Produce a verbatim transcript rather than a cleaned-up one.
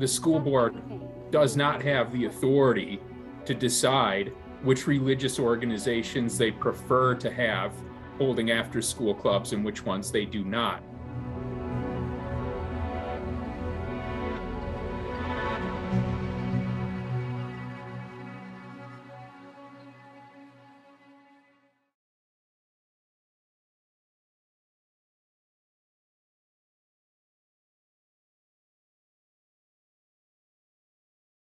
the school board does not have the authority to decide which religious organizations they prefer to have holding after-school clubs and which ones they do not.